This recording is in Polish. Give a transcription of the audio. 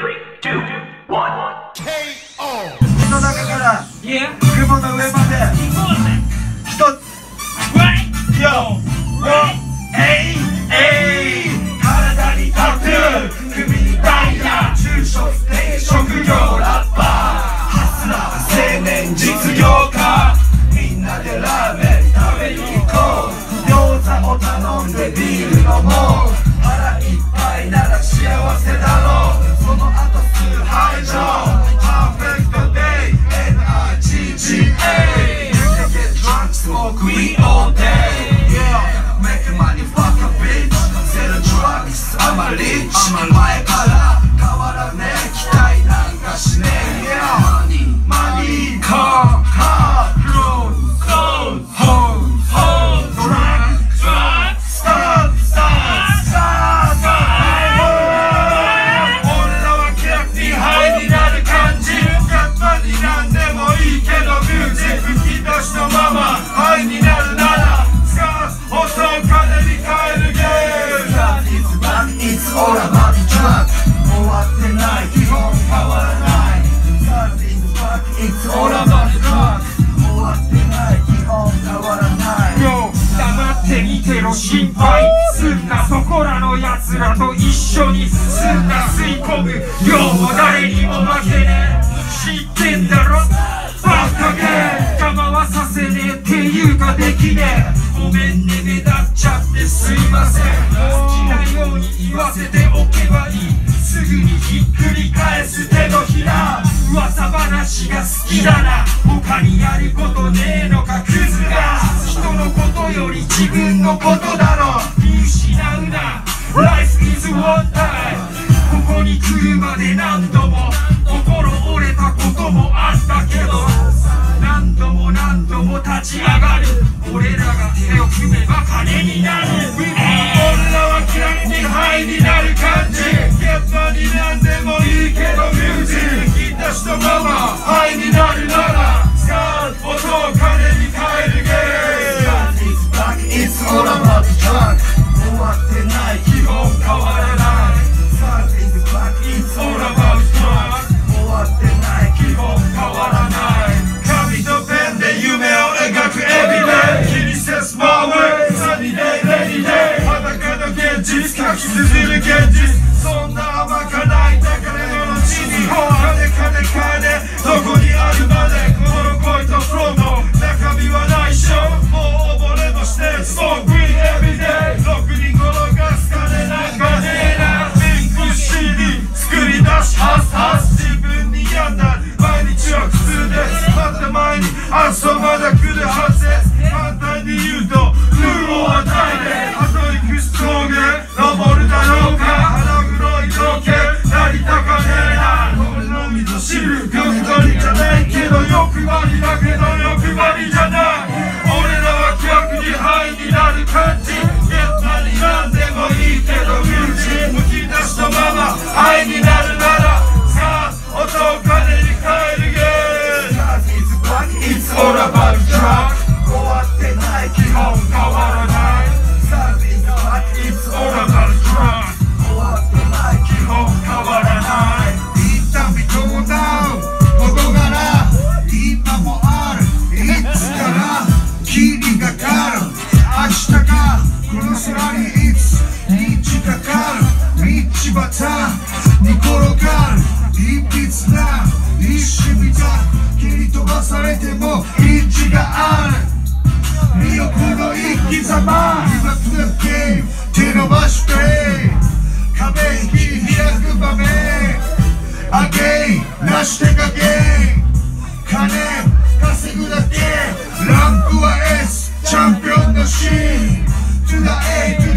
3, 2, 1. KO! No na kamera! Yeah! Chyba na łebę! Sztot! Yo! Yo! Ej! Ej! Karadani Artyl! Kybili Dania! Czynszok tej szoku Yola Ba! Hasla! Senen Jitsu Yoka! Minna de ramen! Tame Yukiko! Yoza Otanon de Bill no more! Hara Ippai nara shiawase daro! Sono ato su haijo! Perfect day! N-I-G-G-A! You can get drunk, smoke weed all day! I'm a rich, I'm a my color. Kawarane, kitai nanka shine. Money, money, car, car, road, road, home, home, drug, drug, stop, stop, stop, stop. Onna wa kyaku high ni naru kanji. Katwa ni nan demo ii kedo music fukidashi no mama high ni naru nara. Scars o sokade ni kaeru game. It's all about the drug. Go out the night, keep on power line. It's all about the drug. Go out the night, keep on power line. Yo, 黙って見てろ心配すんなそこらのやつらと一緒にすんな吸い込む量は誰にも負けねえ知ってんだろバカげ我慢はさせねえっていうかできねえごめんね目立っちゃってすいません 言わせておけばいいすぐにひっくり返す手のひら噂話が好きだな他にやることねえのかクズが人のことより自分のことだろ見失うな Life is one time ここに来るまで何度も心折れたこともあったけど何度も何度も立ち上がる俺らが手を組めば金になる ハイになる感じ現場になんでもいいけどミュージック引き出しのままハイになるならスカート音を金に変えるゲーム It's back, it's all about the drug 終わってない基本変わらない It's back, it's all about the drug 終わってない基本変わらない紙とペンで夢を描くエビデイ He says my way Sunny day, rainy day 現実書き綴る現実そんな甘かないだから世の地に本金金金どこにあるまでこの恋とフローの中身は内緒もう溺れもしてSmoke weed everydayロックに転がす金なんかねえなピンク CD 作り出しハスハス自分に病んだ毎日は苦痛ですまた前に明日まだ来るはずです反対に言うとルーを与えて 登るだろうか腹黒いロケなりたかねえな俺のみぞ知る欲張りじゃないけど欲張りだけど欲張りじゃない俺らは逆にハイになる感じ現場になんでもいいけどミュージむき出しのままハイになるならさあ音を金に変えるゲーム It's back, it's all about the drug 終わってない基本変わらない ランクは S チャンピオンの C トゥダ A